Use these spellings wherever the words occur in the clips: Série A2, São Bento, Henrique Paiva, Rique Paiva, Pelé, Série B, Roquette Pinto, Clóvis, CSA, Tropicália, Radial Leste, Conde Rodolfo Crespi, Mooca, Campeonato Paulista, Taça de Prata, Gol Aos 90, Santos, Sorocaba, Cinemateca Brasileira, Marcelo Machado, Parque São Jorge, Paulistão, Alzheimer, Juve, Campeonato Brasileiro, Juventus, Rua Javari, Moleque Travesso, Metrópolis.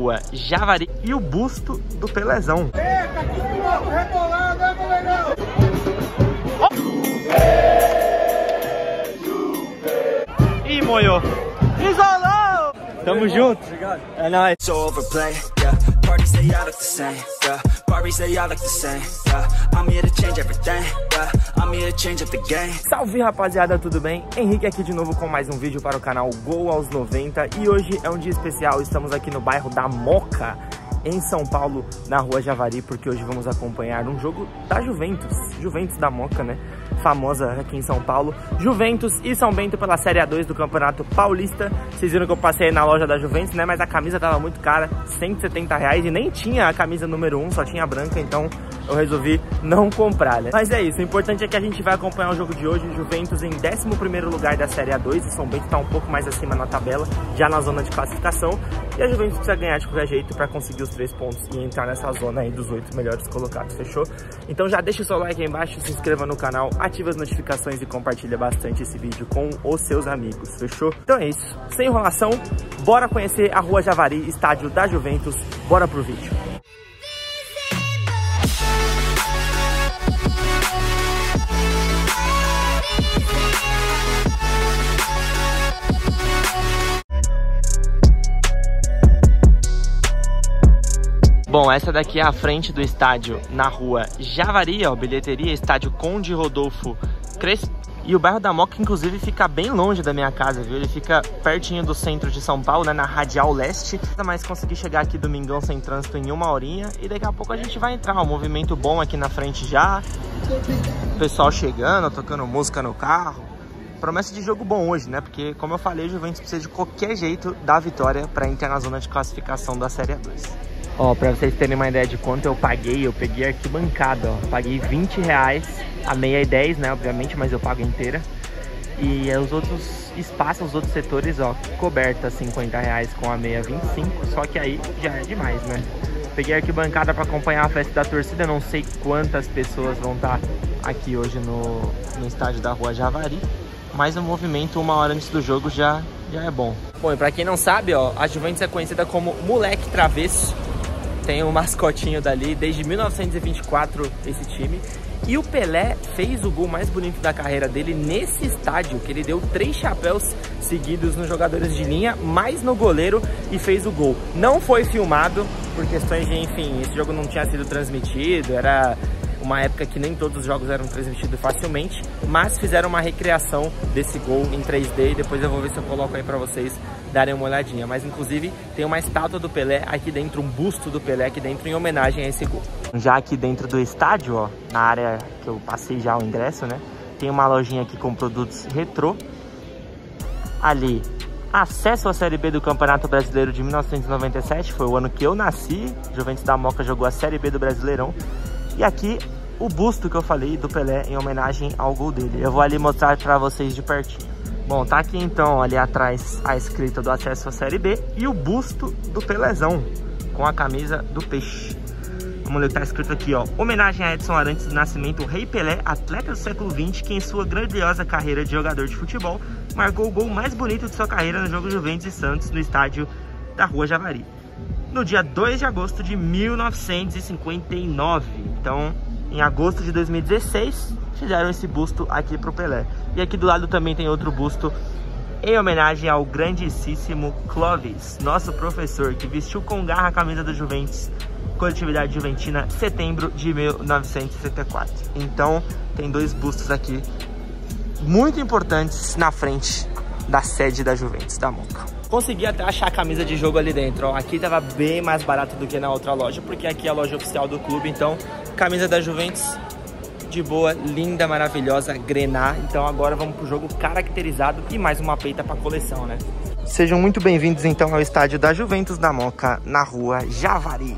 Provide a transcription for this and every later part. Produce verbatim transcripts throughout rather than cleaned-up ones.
Rua Javari e o busto do Pelézão. Eita, que piloto rebolando, é, colegão? Oh. E moiou. Isolou! Tamo junto. Obrigado. É nóis. Salve, rapaziada, tudo bem? Henrique aqui de novo com mais um vídeo para o canal Gol Aos noventa. E hoje é um dia especial, estamos aqui no bairro da Mooca, em São Paulo, na Rua Javari, porque hoje vamos acompanhar um jogo da Juventus, Juventus da Mooca, né? Famosa aqui em São Paulo. Juventus e São Bento pela Série A dois do Campeonato Paulista. Vocês viram que eu passei na loja da Juventus, né? Mas a camisa tava muito cara, cento e setenta reais, e nem tinha a camisa número um, só tinha a branca, então eu resolvi não comprar, né? Mas é isso, o importante é que a gente vai acompanhar o jogo de hoje. Juventus em décimo primeiro lugar da Série A dois, o São Bento tá um pouco mais acima na tabela, já na zona de classificação, e a Juventus precisa ganhar de qualquer jeito para conseguir os três pontos e entrar nessa zona aí dos oito melhores colocados, fechou? Então já deixa o seu like aí embaixo, se inscreva no canal, ativa as notificações e compartilha bastante esse vídeo com os seus amigos, fechou? Então é isso, sem enrolação, bora conhecer a Rua Javari, estádio da Juventus, bora pro vídeo. Bom, essa daqui é a frente do estádio na Rua Javari, ó, bilheteria, estádio Conde Rodolfo Crespi. E o bairro da Mooca, inclusive, fica bem longe da minha casa, viu? Ele fica pertinho do centro de São Paulo, né, na Radial Leste. Mas consegui chegar aqui domingão sem trânsito em uma horinha e daqui a pouco a gente vai entrar. Um movimento bom aqui na frente já, o pessoal chegando, tocando música no carro. Promessa de jogo bom hoje, né? Porque, como eu falei, o Juventus precisa de qualquer jeito da vitória para entrar na zona de classificação da Série A dois. Ó, pra vocês terem uma ideia de quanto eu paguei, eu peguei arquibancada, ó. Paguei vinte reais, a meia é dez, né, obviamente, mas eu pago inteira. E os outros espaços, os outros setores, ó, coberta cinquenta reais, com a meia vinte e cinco, só que aí já é demais, né? Peguei arquibancada pra acompanhar a festa da torcida, não sei quantas pessoas vão estar aqui hoje no, no estádio da Rua Javari, mas o movimento uma hora antes do jogo já, já é bom. Bom, e pra quem não sabe, ó, a Juventus é conhecida como Moleque Travesso. Tem um mascotinho dali, desde mil novecentos e vinte e quatro esse time. E o Pelé fez o gol mais bonito da carreira dele nesse estádio, que ele deu três chapéus seguidos nos jogadores de linha, mais no goleiro, e fez o gol. Não foi filmado por questões de, enfim, esse jogo não tinha sido transmitido, era uma época que nem todos os jogos eram transmitidos facilmente, mas fizeram uma recriação desse gol em três D, e depois eu vou ver se eu coloco aí pra vocês darem uma olhadinha. Mas inclusive tem uma estátua do Pelé aqui dentro, um busto do Pelé aqui dentro em homenagem a esse gol. Já aqui dentro do estádio, ó, na área que eu passei já o ingresso, né, tem uma lojinha aqui com produtos retrô. Ali, acesso à Série B do Campeonato Brasileiro de mil novecentos e noventa e sete, foi o ano que eu nasci. Juventus da Mooca jogou a Série B do Brasileirão. E aqui o busto que eu falei do Pelé em homenagem ao gol dele. Eu vou ali mostrar para vocês de pertinho. Bom, tá aqui então ali atrás a escrita do acesso à Série B e o busto do Pelézão com a camisa do Peixe. Vamos ler o que tá escrito aqui, ó. Homenagem a Edson Arantes do Nascimento, o Rei Pelé, atleta do século vinte, que em sua grandiosa carreira de jogador de futebol marcou o gol mais bonito de sua carreira no jogo Juventus e Santos no estádio da Rua Javari, no dia dois de agosto de mil novecentos e cinquenta e nove. Então, em agosto de dois mil e dezesseis, fizeram esse busto aqui pro Pelé. E aqui do lado também tem outro busto em homenagem ao grandíssimo Clóvis, nosso professor, que vestiu com garra a camisa do Juventus, coletividade juventina, setembro de mil novecentos e sessenta e quatro. Então, tem dois bustos aqui muito importantes na frente da sede da Juventus da Mooca. Consegui até achar a camisa de jogo ali dentro, ó. Aqui tava bem mais barato do que na outra loja, porque aqui é a loja oficial do clube. Então, camisa da Juventus, de boa, linda, maravilhosa, grená. Então agora vamos pro jogo caracterizado e mais uma peita pra coleção, né? Sejam muito bem-vindos então ao estádio da Juventus da Mooca, na Rua Javari.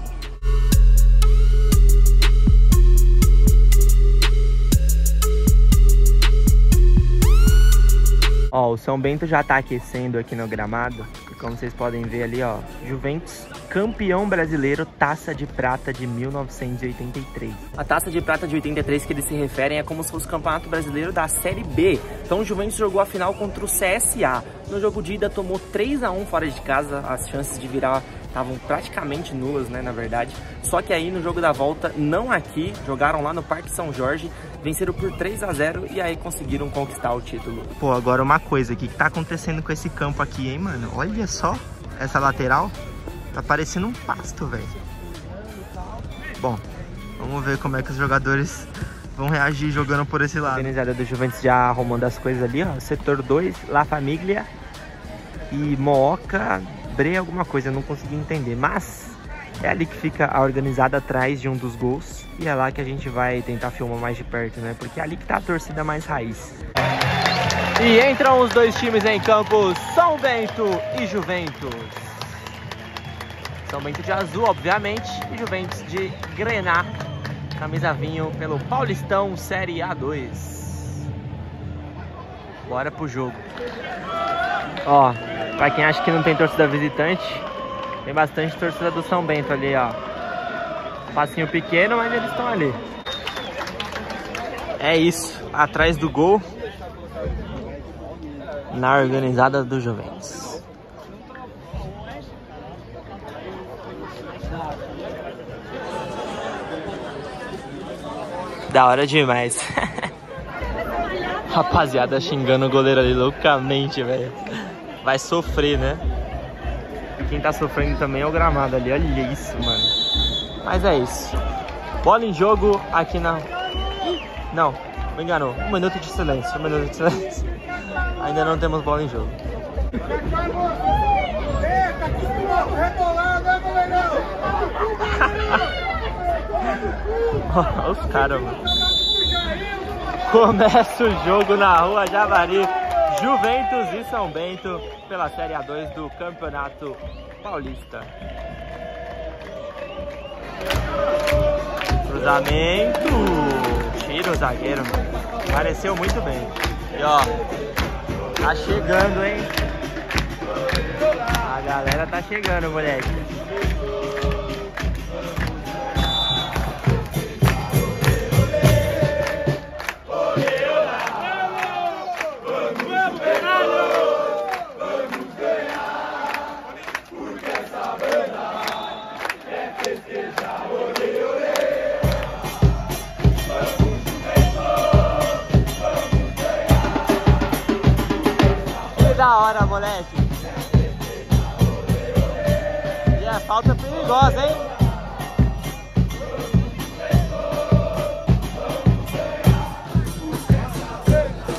Ó, o São Bento já tá aquecendo aqui no gramado, e como vocês podem ver ali, ó, Juventus, campeão brasileiro, Taça de Prata de mil novecentos e oitenta e três. A Taça de Prata de oitenta e três que eles se referem é como se fosse o Campeonato Brasileiro da Série B. Então o Juventus jogou a final contra o C S A. No jogo de ida tomou três a um fora de casa, as chances de virar estavam praticamente nulas, né, na verdade. Só que aí no jogo da volta, não aqui, jogaram lá no Parque São Jorge, venceram por três a zero e aí conseguiram conquistar o título. Pô, agora uma coisa aqui, o que tá acontecendo com esse campo aqui, hein, mano? Olha só essa lateral, tá parecendo um pasto, velho. Bom, vamos ver como é que os jogadores vão reagir jogando por esse lado. A organizada do Juventus já arrumando as coisas ali, ó. Setor dois, La Famiglia e Mooca, Bre alguma coisa, eu não consegui entender. Mas é ali que fica a organizada atrás de um dos gols. E é lá que a gente vai tentar filmar mais de perto, né? Porque é ali que tá a torcida mais raiz. E entram os dois times em campo, São Bento e Juventus. São Bento de azul, obviamente, e Juventus de grená. Camisa vinho pelo Paulistão Série A dois. Bora pro jogo. Ó, pra quem acha que não tem torcida visitante, tem bastante torcida do São Bento ali, ó. Passinho pequeno, mas eles estão ali. É isso, atrás do gol, na organizada do Juventus. Da hora demais. Rapaziada xingando o goleiro ali loucamente, velho. Vai sofrer, né? E quem tá sofrendo também é o gramado ali. Olha isso, mano. Mas é isso. Bola em jogo aqui na... Não, me enganou. Um minuto de silêncio, um minuto de silêncio. Ainda não temos bola em jogo. Olha os caras, mano. Começa o jogo na Rua Javari, Juventus e São Bento pela Série A dois do Campeonato Paulista. Cruzamento. Tira o zagueiro, mano. Pareceu muito bem. E ó, tá chegando, hein? A galera tá chegando, moleque. Da hora, moleque. E a falta perigosa, hein?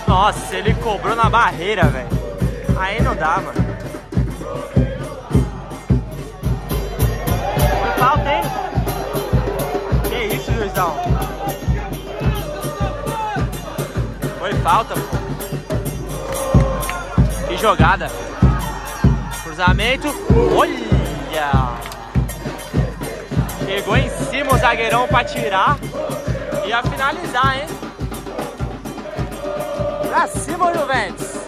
Nossa, ele cobrou na barreira, velho. Aí não dá, mano. Falta, hein? Que isso, Juizão? Foi falta, pô. Jogada, cruzamento, olha, chegou em cima o zagueirão para tirar e a finalizar, hein? Pra cima o Juventus.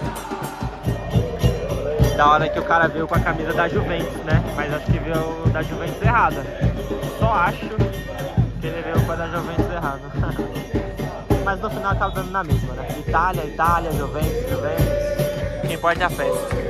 Da hora que o cara veio com a camisa da Juventus, né? Mas acho que veio da Juventus errada. Só acho que ele veio com a da Juventus errada. Mas no final tava dando na mesma, né? Itália, Itália, Juventus, Juventus. O que importa é a festa.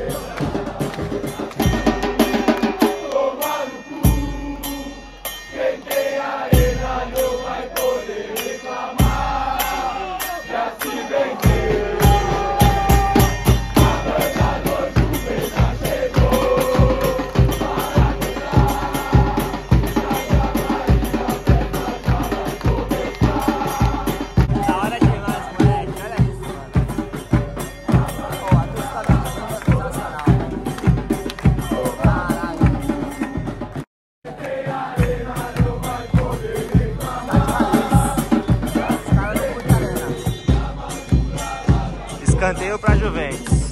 Escanteio para Juventus.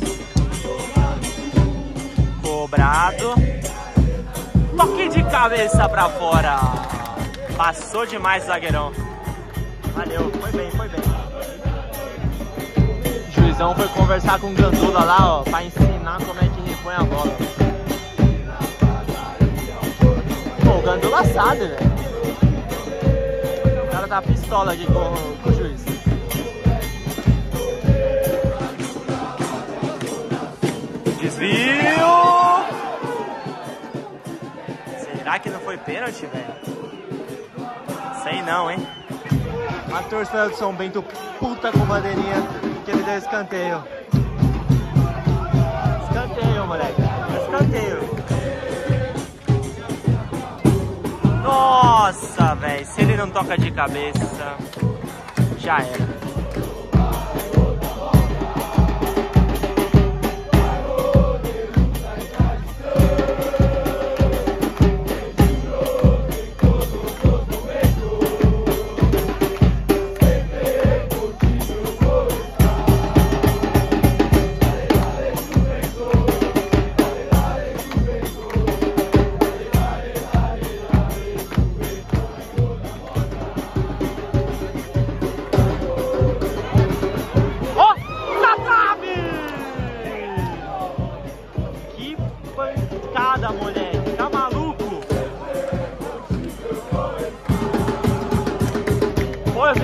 Cobrado. Toque de cabeça para fora. Passou demais o zagueirão. Valeu, foi bem, foi bem. O Juizão foi conversar com o Gandula lá, ó, para ensinar como é que repõe a bola. Pô, o Gandula sabe, velho. O cara tá pistola aqui com, com o juiz. Desvio! Será que não foi pênalti, velho? Sei não, hein? A torcida do São Bento puta com bandeirinha que ele deu escanteio. Escanteio, moleque. Escanteio. Nossa, velho. Se ele não toca de cabeça, já era.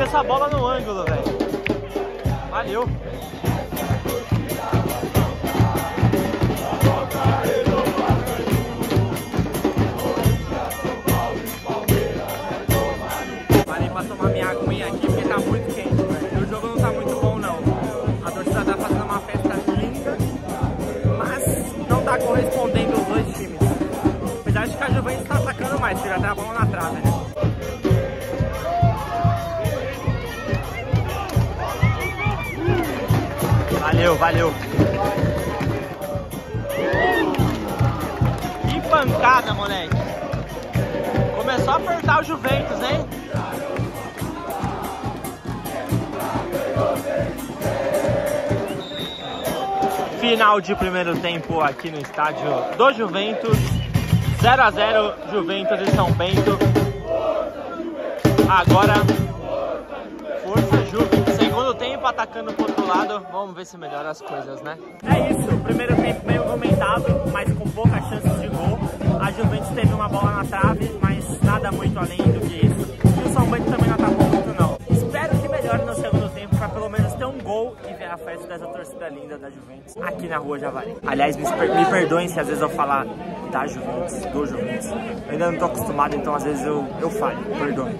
Essa bola no ângulo, velho. Valeu. Parei pra tomar minha aguinha aqui porque tá muito quente, velho. O jogo não tá muito bom, não. A torcida tá fazendo uma festa linda, mas não tá correspondendo os dois times. Apesar de que a Juventus tá atacando mais, tira até a bola na trave, né? Valeu, valeu. Que pancada, moleque. Começou a apertar o Juventus, hein? Final de primeiro tempo aqui no estádio do Juventus. zero a zero Juventus e São Bento. Agora, força Juventus. Segundo tempo atacando por lado, vamos ver se melhora as coisas, né? É isso, primeiro tempo meio comentado, mas com poucas chances de gol. A Juventus teve uma bola na trave, mas nada muito além do que isso. E o São Bento também não atacou muito, não. Espero que melhore no segundo tempo, para pelo menos ter um gol e ver a festa dessa torcida linda da Juventus aqui na Rua Javari. Aliás, me, me perdoem se às vezes eu falar da Juventus, do Juventus. Eu ainda não tô acostumado, então às vezes eu, eu falho, perdoem.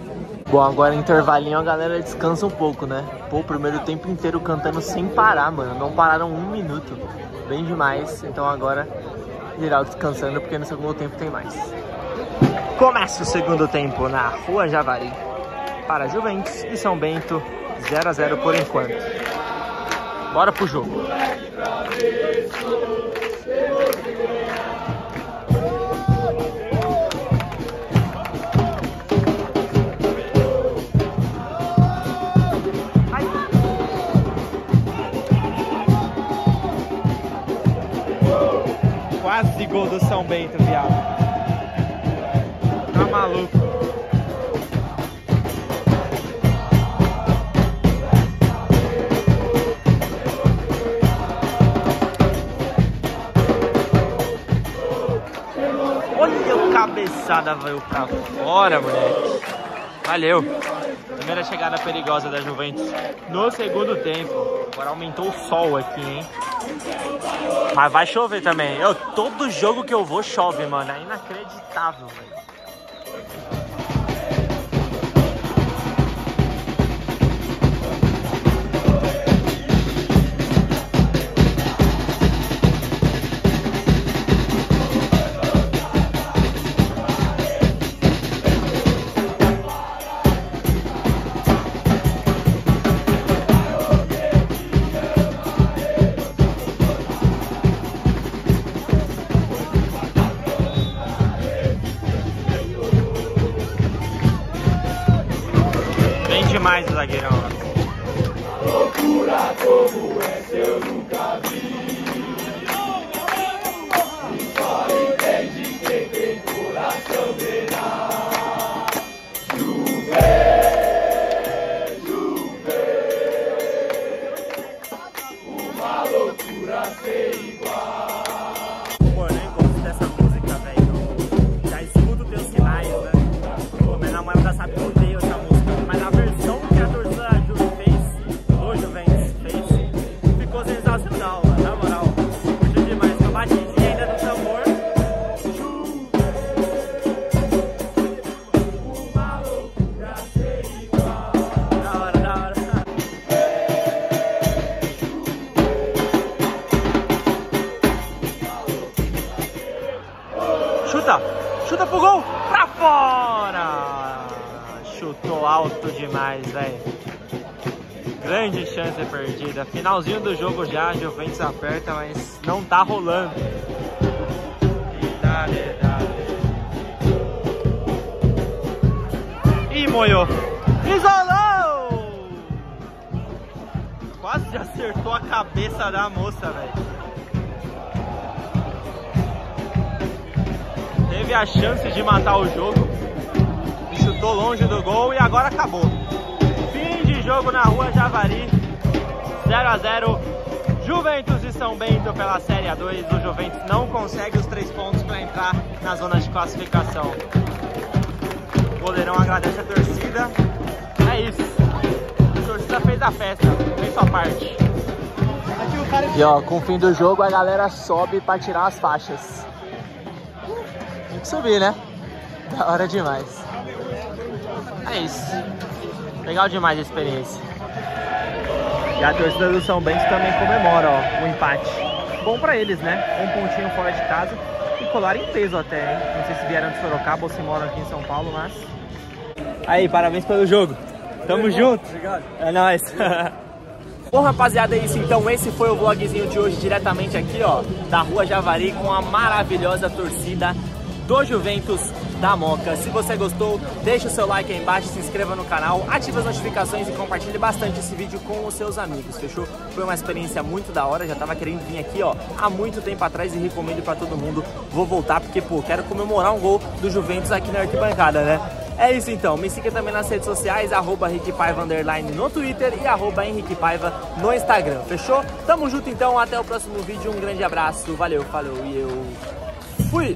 Bom, agora intervalinho, a galera descansa um pouco, né? Pô, o primeiro tempo inteiro cantando sem parar, mano. Não pararam um minuto. Bem demais. Então agora, geral descansando, porque no segundo tempo tem mais. Começa o segundo tempo na Rua Javari. Para Juventus e São Bento, zero a zero por enquanto. Bora pro jogo. Quase gol do São Bento, viado. Tá maluco. Olha o cabeçada, veio pra fora, moleque. Valeu. Primeira chegada perigosa da Juventus no segundo tempo. Agora aumentou o sol aqui, hein? Mas vai chover também. Eu, todo jogo que eu vou chove, mano. É inacreditável, velho. Demais o zagueirão. A loucura como essa eu nunca vi. E só entende quem tem coração de Juve, Juve. Uma loucura sem igual. Mano, eu gosto dessa música, velho. Já escuto teus sinais, né? Pô, minha namorada já sabe que eu odeio essa música. Mas a versão que a torcida fez, hoje o Juventus fez, ficou sensacional. chuta pro gol, pra fora! Chutou alto demais, velho. Grande chance perdida. Finalzinho do jogo já, a Juventus aperta, mas não tá rolando. E dale, dale. E moiou. Isolou! Quase acertou a cabeça da moça, velho. Teve a chance de matar o jogo, chutou longe do gol e agora acabou. Fim de jogo na Rua Javari, zero a zero, Juventus e São Bento pela Série A dois. O Juventus não consegue os três pontos para entrar na zona de classificação. O goleirão agradece a torcida. É isso, a torcida fez a festa, fez sua parte. E ó, com o fim do jogo a galera sobe para tirar as faixas. Tem que subir, né? Da hora demais. É isso. Legal demais a experiência. E a torcida do São Bento também comemora, ó, o empate. Bom pra eles, né? Um pontinho fora de casa e colaram em peso até, hein? Não sei se vieram de Sorocaba ou se moram aqui em São Paulo, mas... Aí, parabéns pelo jogo. Tamo Oi, junto. Obrigado. É nóis. Bom, rapaziada, é isso. Então esse foi o vlogzinho de hoje, diretamente aqui, ó, da Rua Javari, com a maravilhosa torcida do Juventus da Mooca. Se você gostou, deixa o seu like aí embaixo, se inscreva no canal, ative as notificações e compartilhe bastante esse vídeo com os seus amigos, fechou? Foi uma experiência muito da hora, já tava querendo vir aqui, ó, há muito tempo atrás e recomendo pra todo mundo. Vou voltar porque, pô, quero comemorar um gol do Juventus aqui na arquibancada, né? É isso então, me siga também nas redes sociais, arroba Rique Paiva underline no Twitter e arroba Henrique Paiva no Instagram, fechou? Tamo junto então, até o próximo vídeo, um grande abraço, valeu, falou e eu fui!